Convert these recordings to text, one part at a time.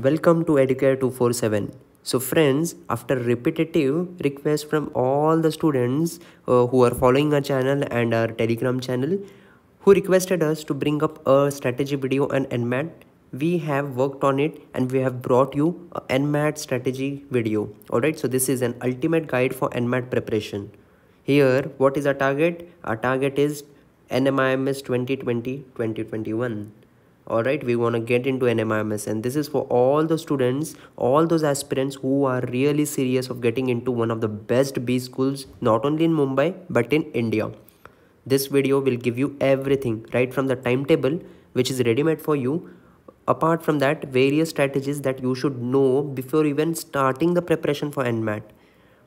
Welcome to EduCare 247. So friends, after repetitive requests from all the students who are following our channel and our Telegram channel, who requested us to bring up a strategy video on NMAT, we have worked on it and we have brought you a NMAT strategy video. Alright, so this is an ultimate guide for NMAT preparation. Here, what is our target? Our target is NMIMS 2020-2021. Alright, we want to get into NMIMS, and this is for all the students, all those aspirants who are really serious of getting into one of the best B schools, not only in Mumbai, but in India. This video will give you everything, right from the timetable, which is ready-made for you. Apart from that, various strategies that you should know before even starting the preparation for NMAT.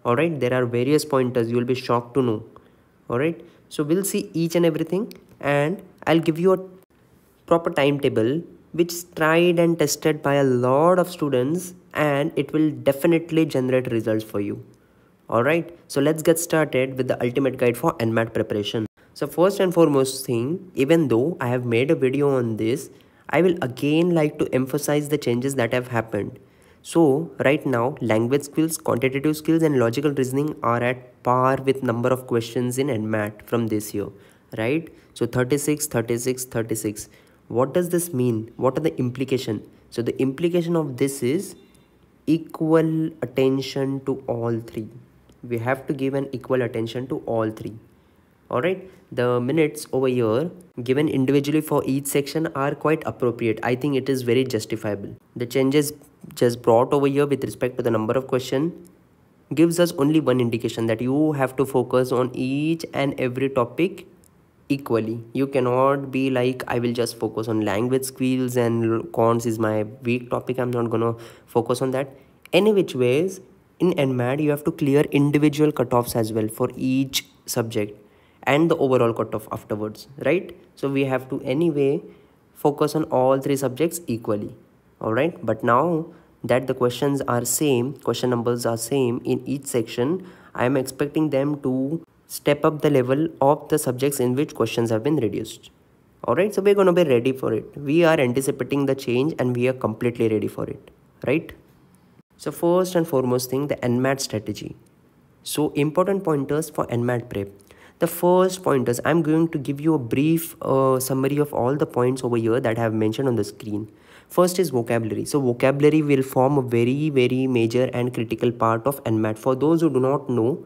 Alright, there are various pointers, you will be shocked to know. Alright, so we'll see each and everything, and I'll give you a proper timetable which is tried and tested by a lot of students, and it will definitely generate results for you. Alright, so let's get started with the ultimate guide for NMAT preparation. So first and foremost thing, even though I have made a video on this, I will again like to emphasize the changes that have happened. So right now, language skills, quantitative skills and logical reasoning are at par with number of questions in NMAT from this year, right? So 36, 36, 36. What does this mean? What are the implications? So the implication of this is equal attention to all three. We have to give an equal attention to all three. Alright, the minutes over here given individually for each section are quite appropriate. I think it is very justifiable. The changes just brought over here with respect to the number of questions gives us only one indication that you have to focus on each and every topic equally. You cannot be like, I will just focus on language skills and cons is my weak topic, I'm not gonna focus on that. Any which ways, in NMAT you have to clear individual cutoffs as well for each subject, and the overall cutoff afterwards, right? So we have to anyway focus on all three subjects equally, alright? But now that the questions are same, question numbers are same in each section, I am expecting them to step up the level of the subjects in which questions have been reduced, alright? So we're going to be ready for it. We are anticipating the change and we are completely ready for it, right? So first and foremost thing, the NMAT strategy. So important pointers for NMAT prep. The first pointers, I'm going to give you a brief summary of all the points over here that I have mentioned on the screen. First is vocabulary. So vocabulary will form a very major and critical part of NMAT. For those who do not know,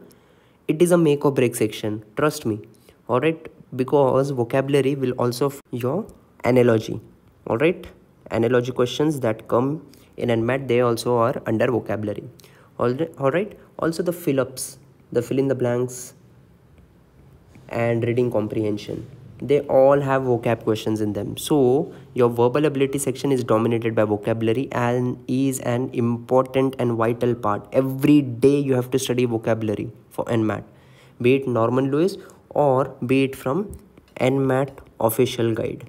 it is a make or break section. Trust me. Alright, because vocabulary will also form your analogy. Alright, analogy questions that come in NMAT, they also are under vocabulary. Alright, also the fill-ups, the fill in the blanks, and reading comprehension, they all have vocab questions in them. So your verbal ability section is dominated by vocabulary and is an important and vital part. Every day you have to study vocabulary for NMAT, be it Norman Lewis or be it from NMAT official guide.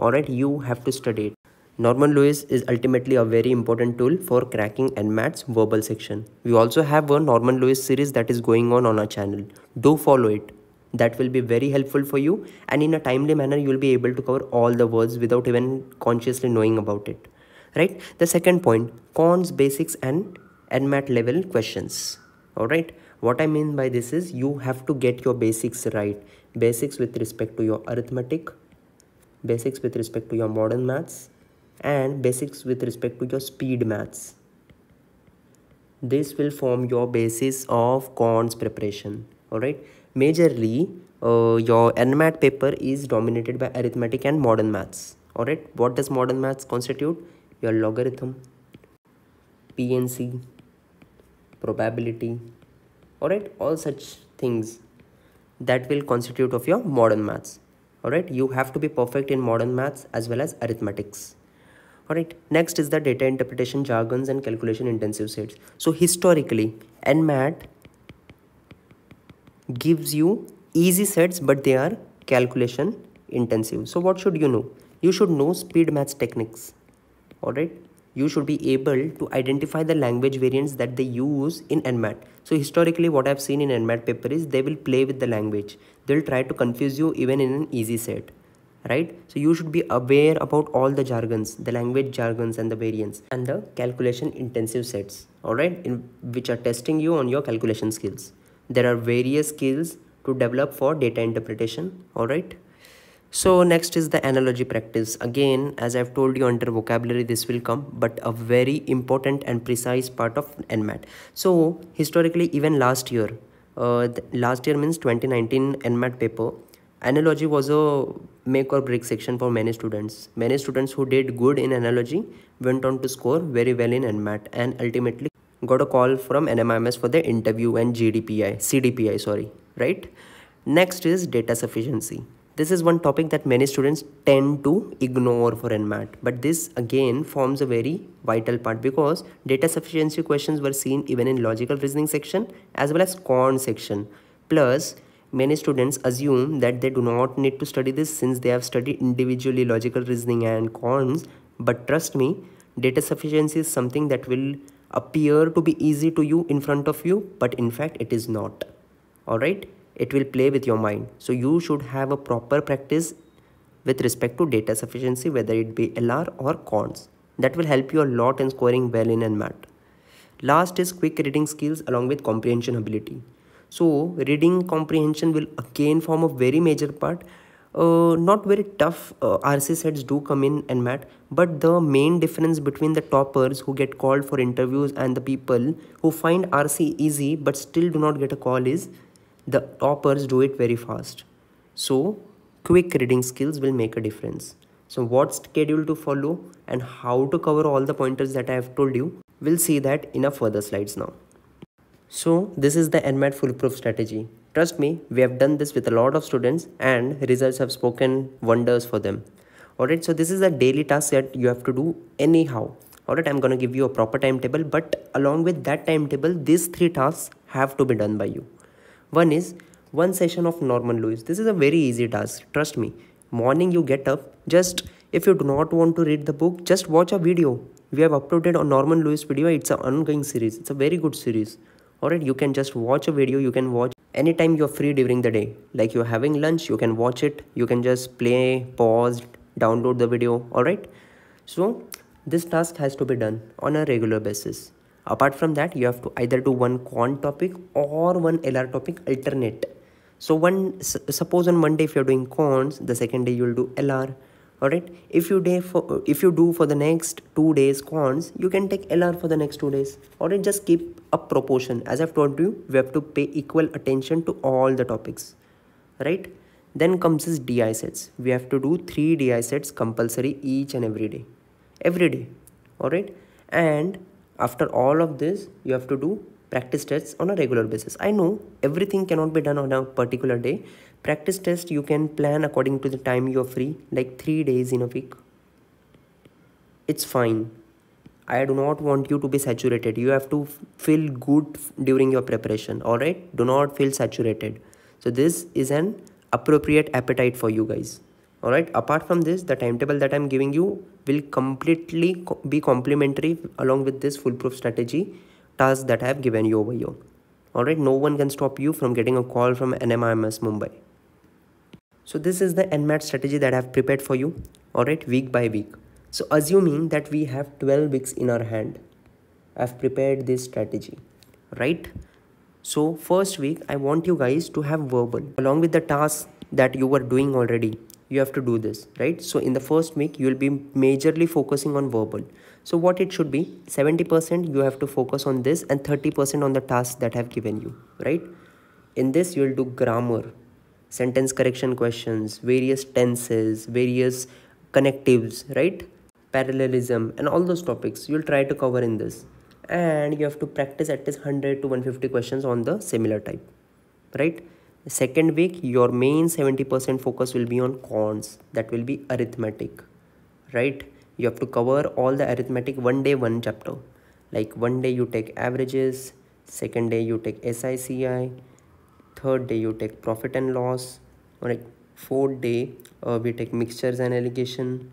Alright, you have to study it. Norman Lewis is ultimately a very important tool for cracking NMAT's verbal section. We also have a Norman Lewis series that is going on our channel. Do follow it. That will be very helpful for you, and in a timely manner you will be able to cover all the words without even consciously knowing about it. Right? The second point, cons, basics and NMAT level questions. Alright? What I mean by this is you have to get your basics right. Basics with respect to your arithmetic, basics with respect to your modern maths, and basics with respect to your speed maths. This will form your basis of cons preparation. Alright, majorly your NMAT paper is dominated by arithmetic and modern maths. Alright, what does modern maths constitute? Your logarithm, PNC, probability, alright, all such things that will constitute of your modern maths. Alright, you have to be perfect in modern maths as well as arithmetics. Alright, next is the data interpretation, jargons and calculation intensive sets. So historically, NMAT gives you easy sets, but they are calculation intensive. So what should you know? You should know speed maths techniques. Alright, you should be able to identify the language variants that they use in NMAT. So historically, what I've seen in NMAT paper is they will play with the language. They'll try to confuse you even in an easy set. right? So you should be aware about all the jargons, the language jargons and the variants and the calculation intensive sets, all right, in which are testing you on your calculation skills. There are various skills to develop for data interpretation, all right? So next is the analogy practice. Again, as I've told you under vocabulary, this will come, but a very important and precise part of NMAT. So historically, even last year means 2019 NMAT paper, analogy was a make or break section for many students. Many students who did good in analogy went on to score very well in NMAT and ultimately got a call from NMIMS for their interview and CDPI, sorry, right? Next is data sufficiency. This is one topic that many students tend to ignore for NMAT, but this again forms a very vital part because data sufficiency questions were seen even in logical reasoning section as well as quant section. Plus, many students assume that they do not need to study this since they have studied individually logical reasoning and quants, but trust me, data sufficiency is something that will appear to be easy to you in front of you, but in fact it is not, all right? It will play with your mind. So you should have a proper practice with respect to data sufficiency, whether it be LR or quants. That will help you a lot in scoring well in NMAT. Last is quick reading skills along with comprehension ability. So reading comprehension will again form a very major part. Not very tough RC sets do come in NMAT, but the main difference between the toppers who get called for interviews and the people who find RC easy but still do not get a call is the toppers do it very fast. So quick reading skills will make a difference. So what schedule to follow and how to cover all the pointers that I have told you, we'll see that in a further slides now. So this is the NMAT foolproof strategy. Trust me, we have done this with a lot of students and results have spoken wonders for them. Alright, so this is a daily task that you have to do anyhow. Alright, I'm going to give you a proper timetable, but along with that timetable, these three tasks have to be done by you. One is one session of Norman Lewis. This is a very easy task, trust me. Morning you get up, just if you do not want to read the book, just watch a video. We have uploaded a Norman Lewis video, it's an ongoing series, it's a very good series. Alright, you can just watch a video, you can watch anytime you're free during the day. Like you're having lunch, you can watch it, you can just play, pause, download the video, alright? So this task has to be done on a regular basis. Apart from that, you have to either do one quant topic or one LR topic alternate. So suppose on Monday if you're doing quants, the second day you'll do LR, all right? If you do for the next 2 days quants, you can take LR for the next 2 days, all right? Just keep a proportion. As I've told you, we have to pay equal attention to all the topics, right? Then comes is DI sets. We have to do 3 DI sets compulsory each and every day, all right? And after all of this, you have to do practice tests on a regular basis. I know everything cannot be done on a particular day. Practice test you can plan according to the time you are free, like 3 days in a week. It's fine. I do not want you to be saturated. You have to feel good during your preparation, alright? Do not feel saturated. So this is an appropriate appetite for you guys. Alright, apart from this, the timetable that I'm giving you will completely be complementary along with this foolproof strategy task that I have given you over here. Alright, no one can stop you from getting a call from NMIMS Mumbai. So this is the NMAT strategy that I have prepared for you, alright, week by week. So assuming that we have 12 weeks in our hand, I have prepared this strategy, right? So first week, I want you guys to have verbal along with the tasks that you were doing already. You have to do this, right? So in the first week, you will be majorly focusing on verbal. So what it should be, 70% you have to focus on this and 30% on the task that I have given you, right? In this, you will do grammar, sentence correction questions, various tenses, various connectives, right? Parallelism and all those topics you will try to cover in this. And you have to practice at least 100 to 150 questions on the similar type, right? Second week, your main 70% focus will be on quants, that will be arithmetic, right? You have to cover all the arithmetic one day, one chapter. Like one day you take averages, second day you take SICI, third day you take profit and loss, or like fourth day we take mixtures and allocation,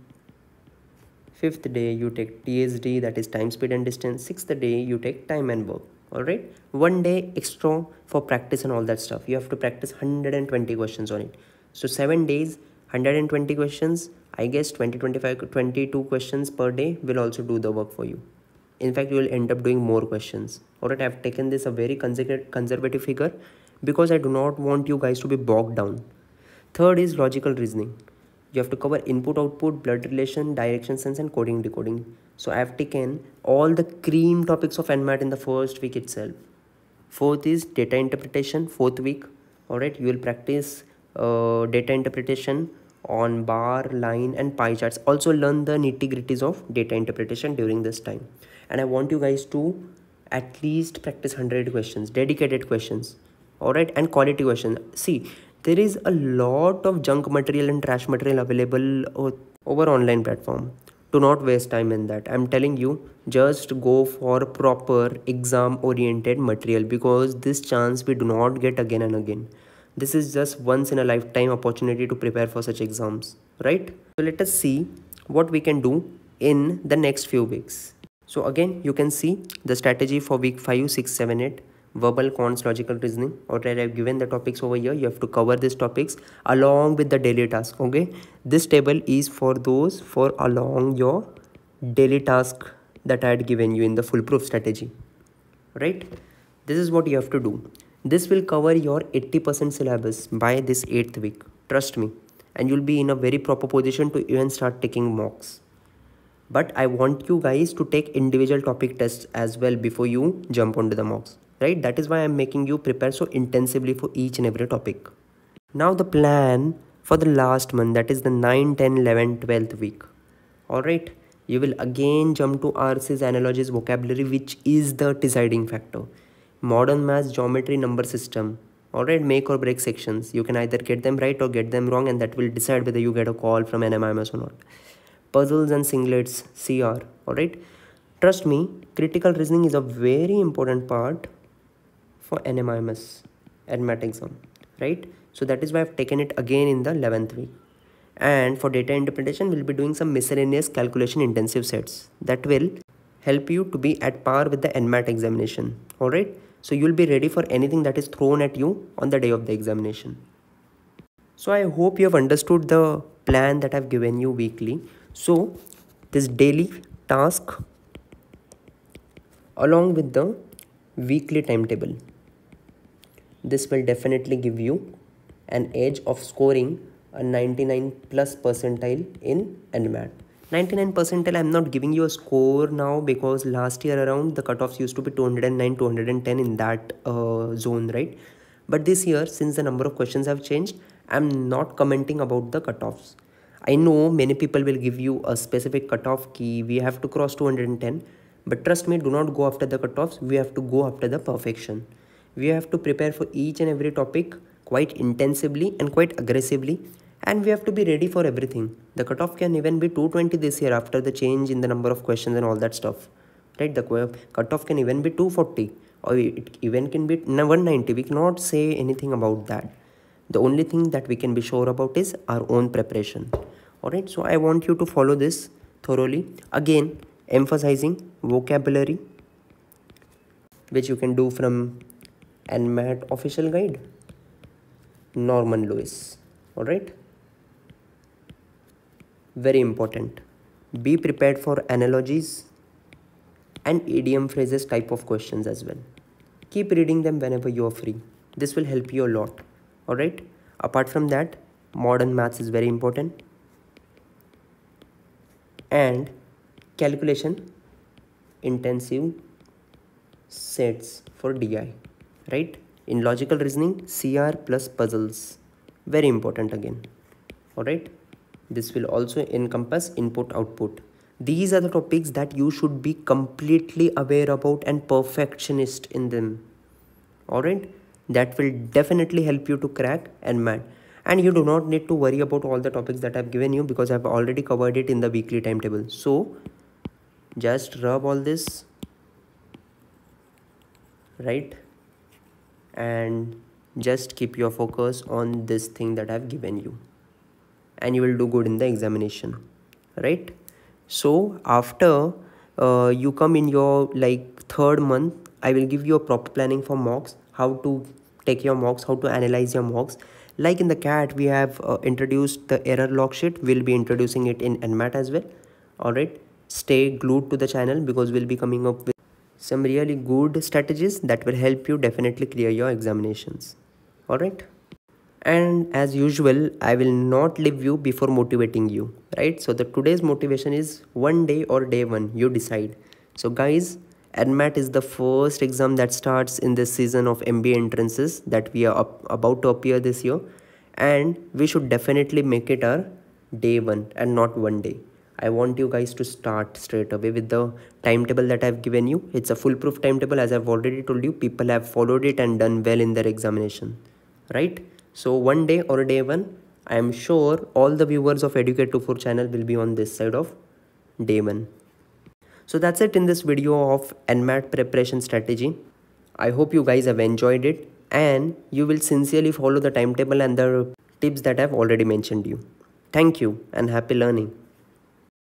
fifth day you take TSD, that is time, speed and distance, sixth day you take time and work. Alright, one day extra for practice and all that stuff. You have to practice 120 questions on it. So 7 days, 120 questions, I guess 22 questions per day will also do the work for you. In fact, you will end up doing more questions. Alright, I have taken this a very conservative figure because I do not want you guys to be bogged down. Third is logical reasoning. You have to cover input, output, blood relation, direction sense and coding, decoding. So I have taken all the cream topics of NMAT in the first week itself. Fourth is data interpretation, fourth week. Alright, you will practice data interpretation on bar, line and pie charts. Also learn the nitty-gritties of data interpretation during this time. And I want you guys to at least practice 100 questions, dedicated questions, alright, and quality questions. See, there is a lot of junk material and trash material available over online platform. Do not waste time in that. I'm telling you, just go for proper exam-oriented material because this chance we do not get again and again. This is just once in a lifetime opportunity to prepare for such exams, right? So let us see what we can do in the next few weeks. So again, you can see the strategy for week 5, 6, 7, 8, verbal, cons, logical reasoning. Alright, I've given the topics over here. You have to cover these topics along with the daily task, okay? This table is for those for along your daily task that I had given you in the foolproof strategy, right? This is what you have to do. This will cover your 80% syllabus by this 8th week, trust me, and you'll be in a very proper position to even start taking mocks. But I want you guys to take individual topic tests as well before you jump onto the mocks, right? That is why I'm making you prepare so intensively for each and every topic. Now the plan for the last month, that is the 9, 10, 11, 12th week, alright? You will again jump to RCs, analogies, vocabulary, which is the deciding factor. Modern maths, geometry, number system. Alright, make or break sections. You can either get them right or get them wrong, and that will decide whether you get a call from NMIMS or not. Puzzles and singlets, CR. Alright, trust me, critical reasoning is a very important part for NMIMS NMAT exam. Right, so that is why I have taken it again in the 11th week. And for data interpretation, we will be doing some miscellaneous calculation intensive sets that will help you to be at par with the NMAT examination. Alright. So you'll be ready for anything that is thrown at you on the day of the examination. So I hope you have understood the plan that I've given you weekly. So this daily task along with the weekly timetable, this will definitely give you an edge of scoring a 99+ percentile in NMAT. 99 percentile, I'm not giving you a score now because last year around the cutoffs used to be 209, 210 in that zone, right? But this year, since the number of questions have changed, I'm not commenting about the cutoffs. I know many people will give you a specific cutoff key, we have to cross 210, but trust me, do not go after the cutoffs, we have to go after the perfection. We have to prepare for each and every topic quite intensively and quite aggressively. And we have to be ready for everything. The cutoff can even be 220 this year after the change in the number of questions and all that stuff. Right? The cutoff can even be 240 or it even can be 190. We cannot say anything about that. The only thing that we can be sure about is our own preparation. Alright, so I want you to follow this thoroughly. Again, emphasizing vocabulary, which you can do from NMAT official guide, Norman Lewis. Alright. Very important. Be prepared for analogies and idiom phrases type of questions as well. Keep reading them whenever you are free. This will help you a lot. Alright. Apart from that, modern maths is very important. And calculation intensive sets for DI. Right. In logical reasoning, CR plus puzzles. Very important again. Alright. This will also encompass input output. These are the topics that you should be completely aware about and perfectionist in them. Alright. That will definitely help you to crack NMAT. And you do not need to worry about all the topics that I have given you because I have already covered it in the weekly timetable. So just rub all this. Right. And just keep your focus on this thing that I've given you and you will do good in the examination, right? So after you come in your like 3rd month, I will give you a proper planning for mocks, how to take your mocks, how to analyze your mocks. Like in the CAT, we have introduced the error log sheet. We'll be introducing it in NMAT as well. Alright, stay glued to the channel because we'll be coming up with some really good strategies that will help you definitely clear your examinations. Alright. And as usual, I will not leave you before motivating you, right? So the today's motivation is one day or day one, you decide. So guys, NMAT is the first exam that starts in this season of MBA entrances that we are about to appear this year. And we should definitely make it our day one and not one day. I want you guys to start straight away with the timetable that I've given you. It's a foolproof timetable, as I've already told you. People have followed it and done well in their examination, right? So one day or day one, I am sure all the viewers of EduCare 247 channel will be on this side of day one. So that's it in this video of NMAT preparation strategy. I hope you guys have enjoyed it and you will sincerely follow the timetable and the tips that I've already mentioned you. Thank you and happy learning.